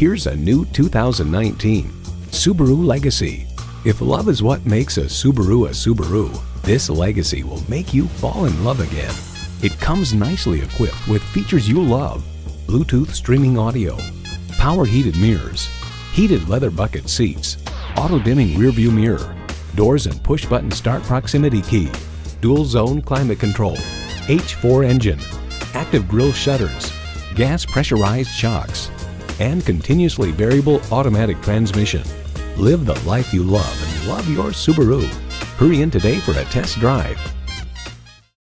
Here's a new 2019 Subaru Legacy. If love is what makes a Subaru, this Legacy will make you fall in love again. It comes nicely equipped with features you love: Bluetooth streaming audio, power heated mirrors, heated leather bucket seats, auto-dimming rearview mirror, doors and push-button start proximity key, dual-zone climate control, H4 engine, active grille shutters, gas pressurized shocks, and continuously variable automatic transmission. Live the life you love and love your Subaru. Hurry in today for a test drive.